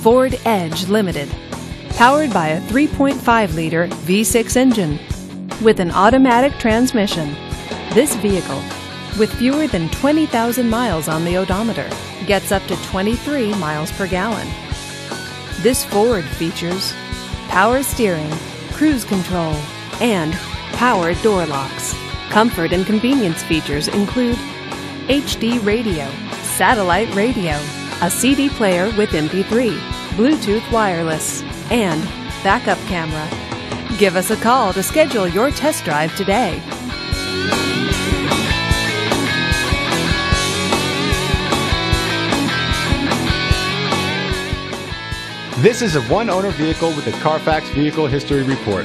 Ford Edge Limited, powered by a 3.5-liter V6 engine with an automatic transmission. This vehicle, with fewer than 20,000 miles on the odometer, gets up to 23 miles per gallon. This Ford features power steering, cruise control, and power door locks. Comfort and convenience features include HD radio, satellite radio, a CD player with MP3, Bluetooth wireless, and backup camera. Give us a call to schedule your test drive today. This is a one-owner vehicle with a Carfax Vehicle History Report.